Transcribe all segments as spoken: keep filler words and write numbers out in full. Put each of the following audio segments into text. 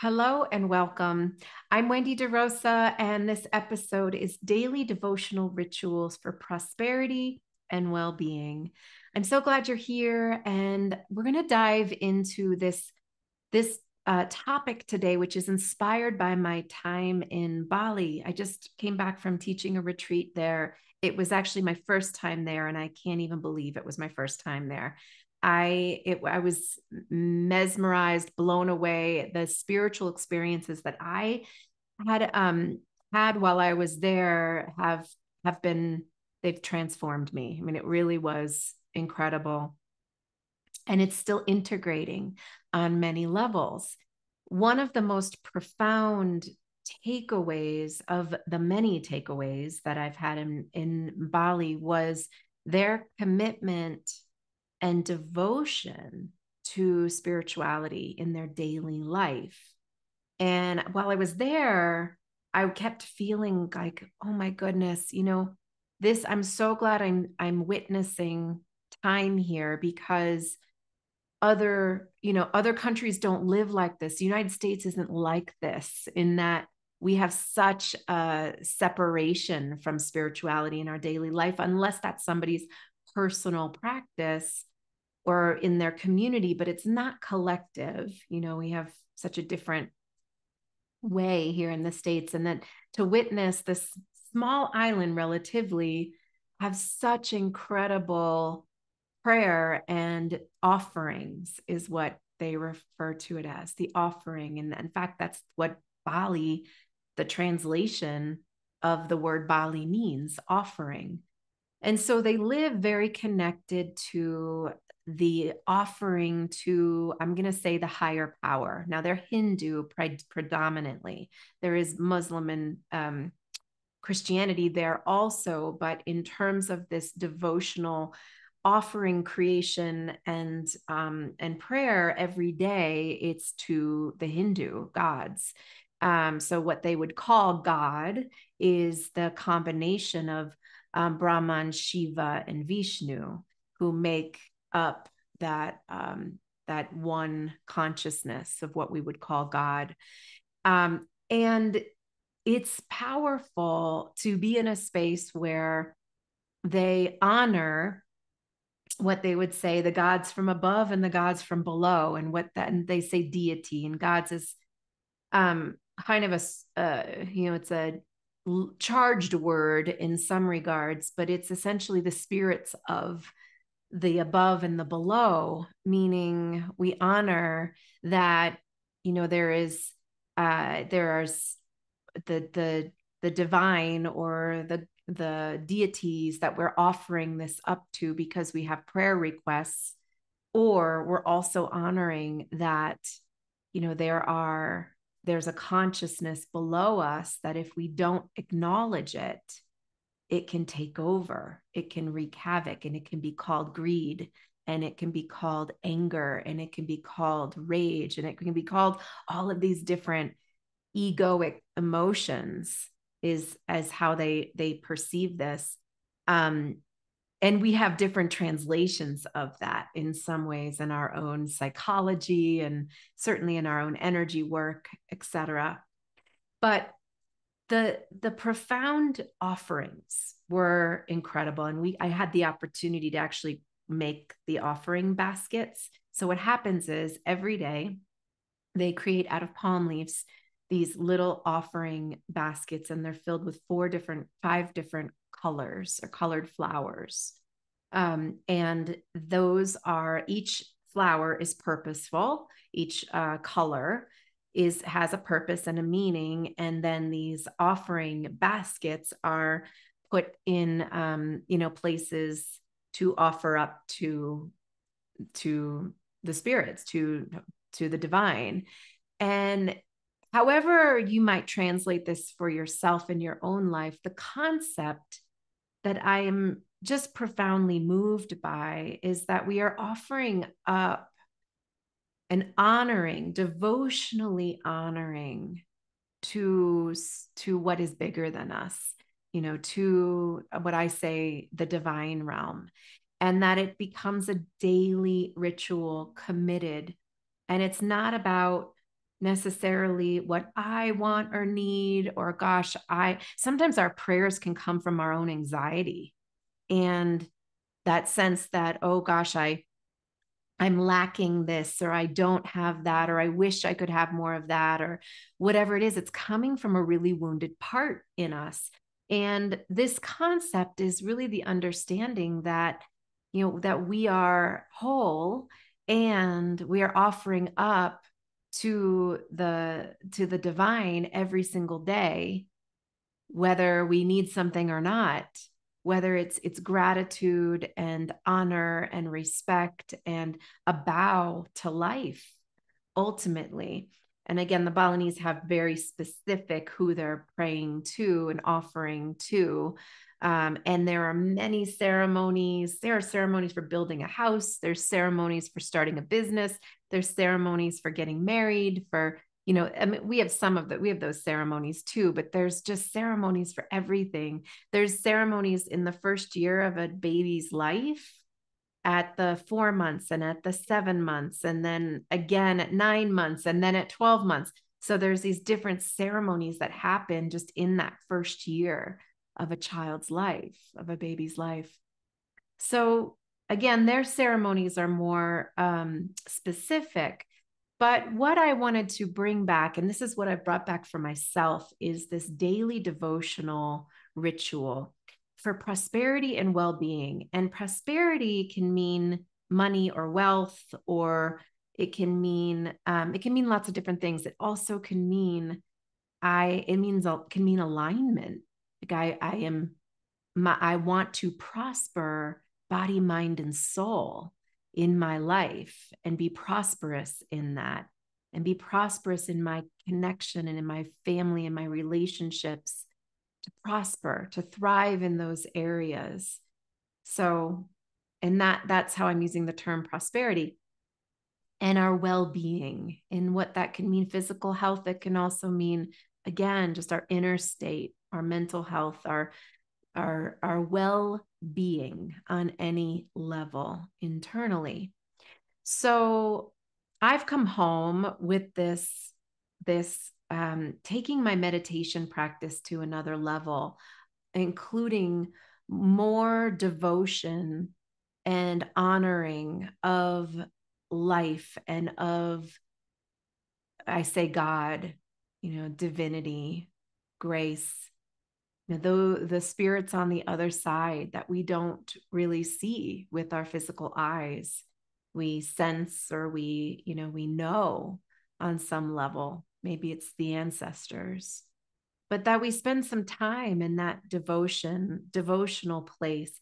Hello and welcome. I'm Wendy De Rosa, and this episode is Daily Devotional Rituals for Prosperity and Well-Being. I'm so glad you're here, and we're going to dive into this, this uh, topic today, which is inspired by my time in Bali. I just came back from teaching a retreat there. It was actually my first time there, and I can't even believe it was my first time there. I, it, I was mesmerized, blown away at the spiritual experiences that I had, um, had while I was there have, have been, they've transformed me. I mean, it really was incredible, and it's still integrating on many levels. One of the most profound takeaways of the many takeaways that I've had in, in Bali was their commitment and devotion to spirituality in their daily life. And while I was there, I kept feeling like, oh my goodness, you know, this, I'm so glad I'm, I'm witnessing time here, because other, you know, other countries don't live like this. The United States isn't like this, in that we have such a separation from spirituality in our daily life, unless that's somebody's personal practice or in their community, but it's not collective. You know, we have such a different way here in the States. And then to witness this small island relatively have such incredible prayer and offerings, is what they refer to it as, the offering. And in fact, that's what Bali, the translation of the word Bali, means, offering. And so they live very connected to the offering to, I'm going to say, the higher power. Now, they're Hindu predominantly. There is Muslim and um, Christianity there also, but in terms of this devotional offering, creation, and, um, and prayer every day, it's to the Hindu gods. Um, so what they would call God is the combination of Um, Brahman, Shiva, and Vishnu, who make up that, um, that one consciousness of what we would call God. Um, and it's powerful to be in a space where they honor what they would say, the gods from above and the gods from below, and what that, and they say deity, and gods is um, kind of a, uh, you know, it's a charged word in some regards, but it's essentially the spirits of the above and the below, meaning we honor that, you know, there is, uh, there are the, the, the divine or the, the deities that we're offering this up to because we have prayer requests, or we're also honoring that, you know, there are, there's a consciousness below us that if we don't acknowledge it, it can take over, it can wreak havoc, and it can be called greed, and it can be called anger, and it can be called rage, and it can be called all of these different egoic emotions, is as how they, they perceive this. Um, and we have different translations of that in some ways in our own psychology, and certainly in our own energy work, et cetera. But the, the profound offerings were incredible. And we, I had the opportunity to actually make the offering baskets. So what happens is every day they create out of palm leaves, these little offering baskets, and they're filled with four different, five different colors or colored flowers. Um, and those are, each flower is purposeful. Each uh, color is, has a purpose and a meaning. And then these offering baskets are put in, um, you know, places to offer up to, to the spirits, to, to the divine. And however you might translate this for yourself in your own life, the concept that I am just profoundly moved by is that we are offering up and honoring, devotionally honoring to, to what is bigger than us, you know, to what I say, the divine realm, and that it becomes a daily ritual committed. And it's not about necessarily what I want or need, or gosh, I, sometimes our prayers can come from our own anxiety and that sense that, oh gosh, I, I'm lacking this, or I don't have that, or I wish I could have more of that, or whatever it is, it's coming from a really wounded part in us. And this concept is really the understanding that, you know, that we are whole and we are offering up to the, to the divine every single day, whether we need something or not, whether it's, it's gratitude and honor and respect and a bow to life ultimately. And again, the Balinese have very specific who they're praying to and offering to. Um, and there are many ceremonies. There are ceremonies for building a house. There's ceremonies for starting a business. There's ceremonies for getting married, for, you know, I mean, we have some of that. We have those ceremonies too, but there's just ceremonies for everything. There's ceremonies in the first year of a baby's life, at the four months and at the seven months, and then again at nine months and then at twelve months. So there's these different ceremonies that happen just in that first year of a child's life, of a baby's life. So again, their ceremonies are more um, specific, but what I wanted to bring back, and this is what I brought back for myself, is this daily devotional ritual for prosperity and well-being. And prosperity can mean money or wealth, or it can mean, um, it can mean lots of different things. It also can mean, I, it means, can mean alignment. Like I, I am, my, I want to prosper body, mind, and soul in my life and be prosperous in that, and be prosperous in my connection and in my family and my relationships, to prosper, to thrive in those areas. So, and that, that's how I'm using the term prosperity. And our well-being, and what that can mean, physical health. It can also mean, again, just our inner state, our mental health, our, our, our well-being on any level internally. So I've come home with this, this, Um, taking my meditation practice to another level, including more devotion and honoring of life and of, I say, God, you know, divinity, grace, you know, though the spirits on the other side that we don't really see with our physical eyes, we sense, or we, you know, we know on some level. Maybe it's the ancestors, but that we spend some time in that devotion, devotional place.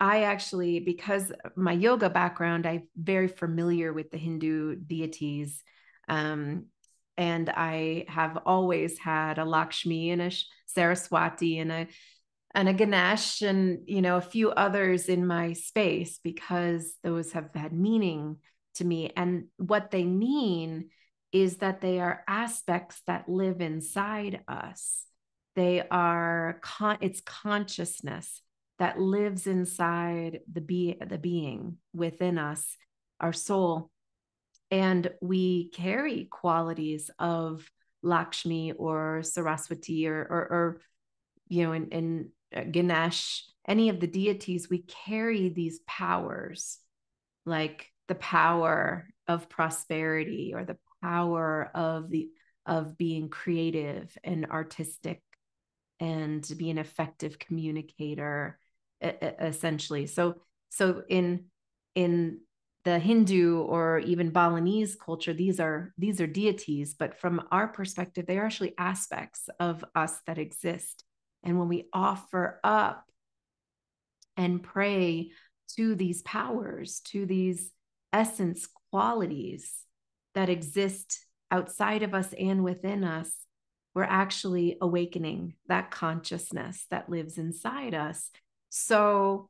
I actually, because my yoga background, I'm very familiar with the Hindu deities. Um, and I have always had a Lakshmi and a Saraswati and a, and a Ganesh and, you know, a few others in my space, because those have had meaning to me. And what they mean is that they are aspects that live inside us. They are, con- it's consciousness that lives inside the, be- the being within us, our soul. And we carry qualities of Lakshmi or Saraswati or, or, or you know, in, in Ganesh, any of the deities, we carry these powers, like the power of prosperity, or the power of the of being creative and artistic, and to be an effective communicator, essentially. So, so in in the Hindu or even Balinese culture, these are these are deities, but from our perspective, they are actually aspects of us that exist. And when we offer up and pray to these powers, to these essence qualities that exist outside of us and within us, we're actually awakening that consciousness that lives inside us. So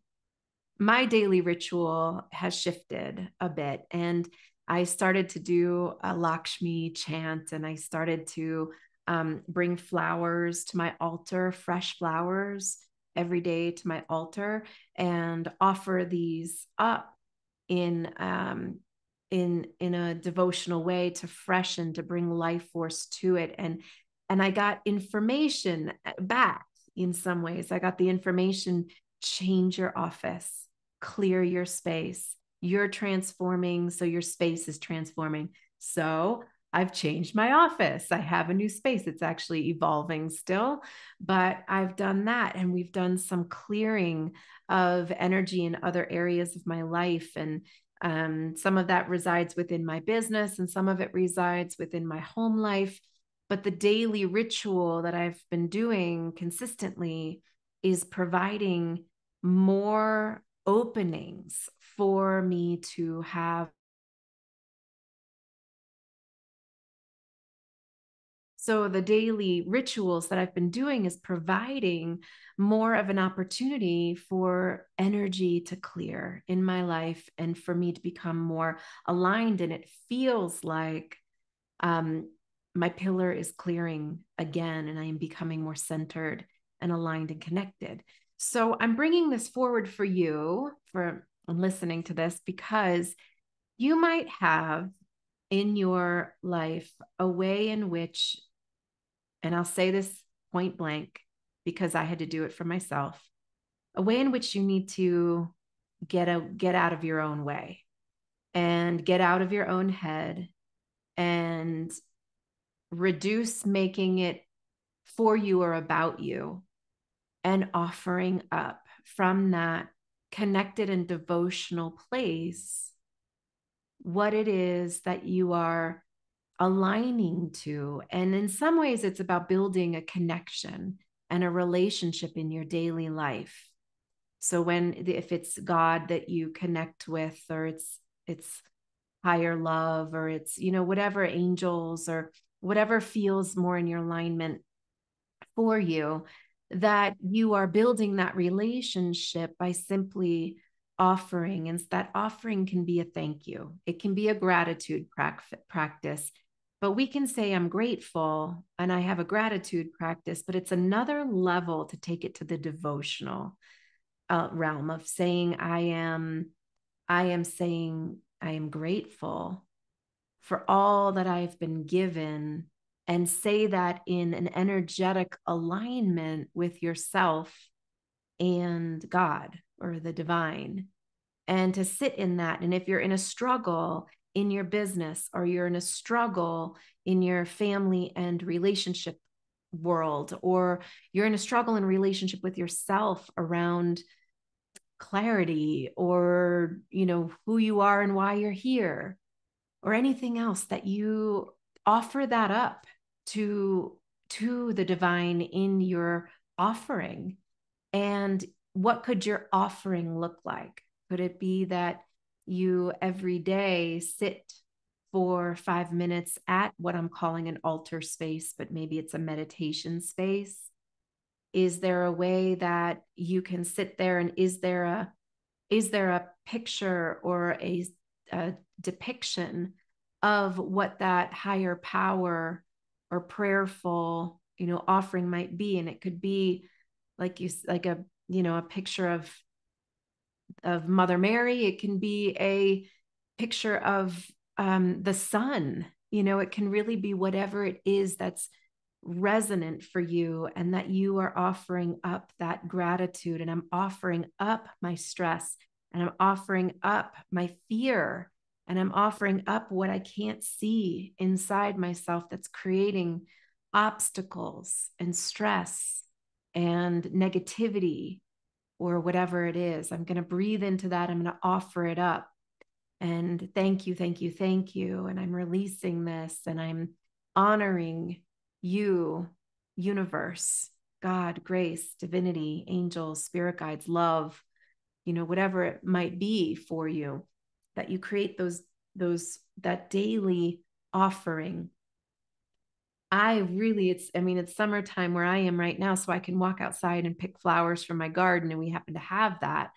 my daily ritual has shifted a bit, and I started to do a Lakshmi chant, and I started to um, bring flowers to my altar, fresh flowers every day to my altar, and offer these up in, um, in, in a devotional way to freshen, to bring life force to it. And, and I got information back in some ways. I got the information, change your office, clear your space. You're transforming, so your space is transforming. So I've changed my office. I have a new space. It's actually evolving still, but I've done that. And we've done some clearing of energy in other areas of my life. And um, some of that resides within my business and some of it resides within my home life. But the daily ritual that I've been doing consistently is providing more openings for me to have. So the daily rituals that I've been doing is providing more of an opportunity for energy to clear in my life and for me to become more aligned. And it feels like um, my pillar is clearing again, and I am becoming more centered and aligned and connected. So I'm bringing this forward for you, for listening to this, because you might have in your life a way in which, and I'll say this point blank because I had to do it for myself, a way in which you need to get a, get out of your own way and get out of your own head and reduce making it for you or about you and offering up from that connected and devotional place what it is that you are aligning to. And in some ways, it's about building a connection and a relationship in your daily life. So when, if it's God that you connect with, or it's, it's higher love, or it's, you know, whatever, angels, or whatever feels more in your alignment for you, that you are building that relationship by simply offering. And that offering can be a thank you. It can be a gratitude practice, but we can say, I'm grateful and I have a gratitude practice, but it's another level to take it to the devotional uh, realm of saying, I am, I am saying, I am grateful for all that I've been given, and say that in an energetic alignment with yourself and God or the divine, and to sit in that. And if you're in a struggle in your business, or you're in a struggle in your family and relationship world, or you're in a struggle in relationship with yourself around clarity, or, you know, who you are and why you're here, or anything else, that you offer that up to, to the divine in your offering. And what could your offering look like? Could it be that you every day sit for five minutes at what I'm calling an altar space, but maybe it's a meditation space? Is there a way that you can sit there, and is there a, is there a picture or a, a depiction of what that higher power or prayerful, you know, offering might be? And it could be like you, like a, you know, a picture of, of Mother Mary. It can be a picture of um, the sun. You know, it can really be whatever it is that's resonant for you, and that you are offering up that gratitude. And I'm offering up my stress, and I'm offering up my fear, and I'm offering up what I can't see inside myself that's creating obstacles and stress and negativity or whatever it is. I'm going to breathe into that. I'm going to offer it up. And thank you, thank you, thank you. And I'm releasing this, and I'm honoring you, universe, God, grace, divinity, angels, spirit guides, love, you know, whatever it might be for you, that you create those, those, that daily offering. I really, it's, I mean, it's summertime where I am right now, so I can walk outside and pick flowers from my garden. And we happen to have that.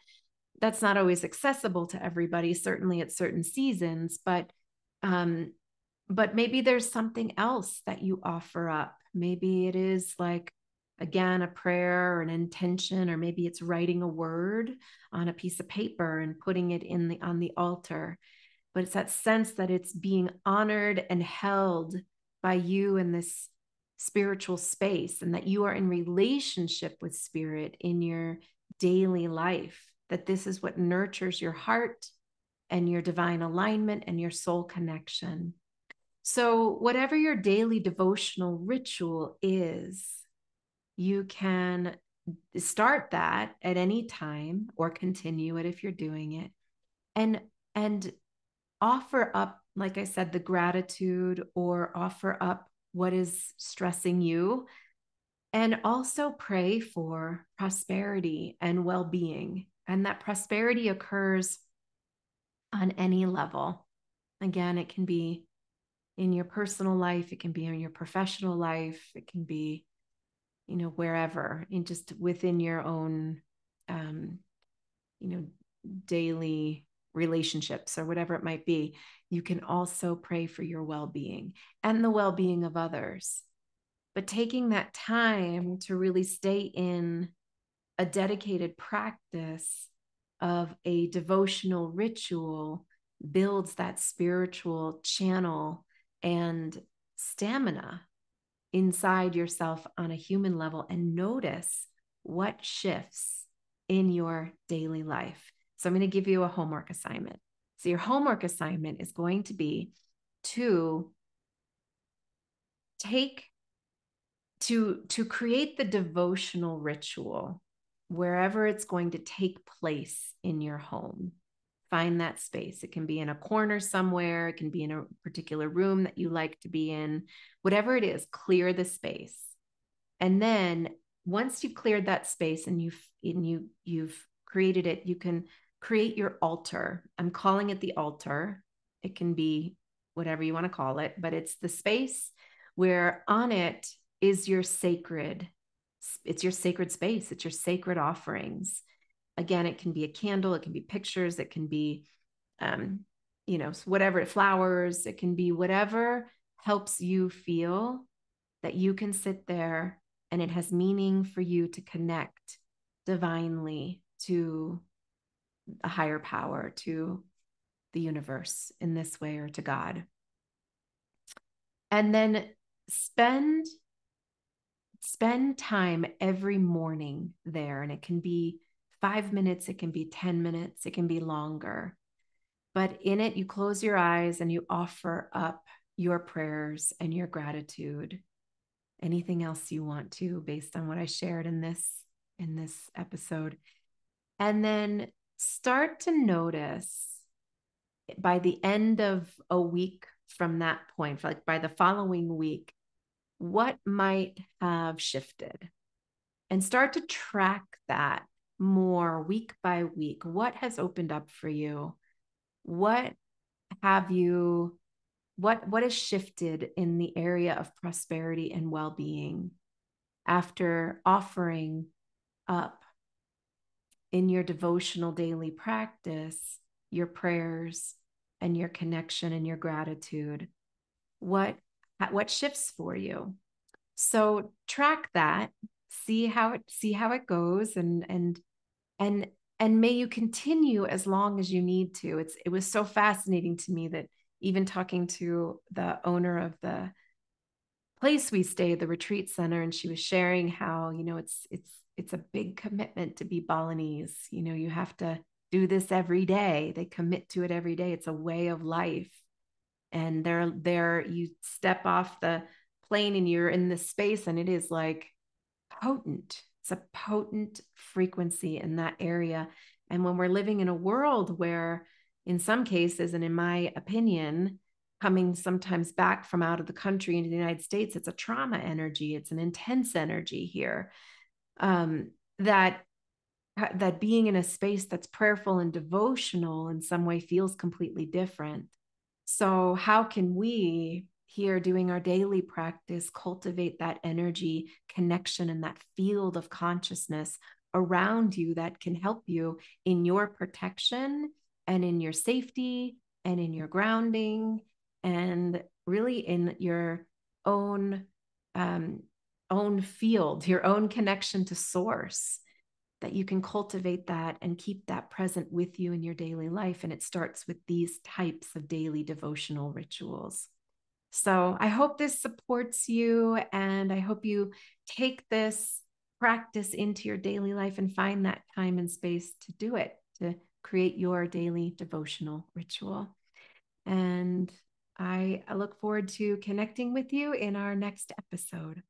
That's not always accessible to everybody, certainly at certain seasons, but, um, but maybe there's something else that you offer up. Maybe it is like, again, a prayer or an intention, or maybe it's writing a word on a piece of paper and putting it in the, on the altar. but it's that sense that it's being honored and held by you in this spiritual space, and that you are in relationship with spirit in your daily life, that this is what nurtures your heart and your divine alignment and your soul connection. So whatever your daily devotional ritual is, you can start that at any time or continue it if you're doing it, and, and offer up, like I said, the gratitude, or offer up what is stressing you, and also pray for prosperity and well-being. And that prosperity occurs on any level. Again, it can be in your personal life, it can be in your professional life, it can be, you know, wherever, in just within your own, um, you know, daily relationships or whatever it might be. You can also pray for your well-being and the well-being of others. But taking that time to really stay in a dedicated practice of a devotional ritual builds that spiritual channel and stamina inside yourself on a human level, and notice what shifts in your daily life. So I'm going to give you a homework assignment. So your homework assignment is going to be to take, to, to create the devotional ritual wherever it's going to take place in your home. Find that space. It can be in a corner somewhere. It can be in a particular room that you like to be in. Whatever it is, clear the space. And then once you've cleared that space and you've, and you, you've created it, you can create your altar. I'm calling it the altar. It can be whatever you want to call it, but it's the space where on it is your sacred, it's your sacred space. It's your sacred offerings. Again, it can be a candle, it can be pictures, it can be, um, you know, whatever, flowers, it can be whatever helps you feel that you can sit there and it has meaning for you to connect divinely to a higher power, to the universe in this way, or to God. And then spend, spend time every morning there. And it can be five minutes, it can be ten minutes, it can be longer, but in it, you close your eyes and you offer up your prayers and your gratitude, anything else you want to, based on what I shared in this, in this episode. And then start to notice by the end of a week from that point, like by the following week, what might have shifted, and start to track that more week by week. What has opened up for you? What have you, what, what has shifted in the area of prosperity and well-being after offering up in your devotional daily practice your prayers and your connection and your gratitude? What, what shifts for you? So track that, see how it, see how it goes, and, and, and, and may you continue as long as you need to. It's, it was so fascinating to me that even talking to the owner of the place we stay, the retreat center, and she was sharing how, you know, it's, it's, it's a big commitment to be Balinese. You know, you have to do this every day. They commit to it every day. It's a way of life. And they're there, you step off the plane and you're in this space, and it is like potent. It's a potent frequency in that area. And when we're living in a world where, in some cases, and in my opinion, coming sometimes back from out of the country into the United States, it's a trauma energy. It's an intense energy here. Um, that, that being in a space that's prayerful and devotional in some way feels completely different. So how can we here doing our daily practice, cultivate that energy connection and that field of consciousness around you that can help you in your protection and in your safety and in your grounding, and really in your own, um, own field, your own connection to source? that you can cultivate that and keep that present with you in your daily life. And it starts with these types of daily devotional rituals. So I hope this supports you, and I hope you take this practice into your daily life and find that time and space to do it, to create your daily devotional ritual. And I look forward to connecting with you in our next episode.